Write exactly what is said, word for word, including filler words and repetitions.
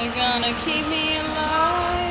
are gonna keep me alive.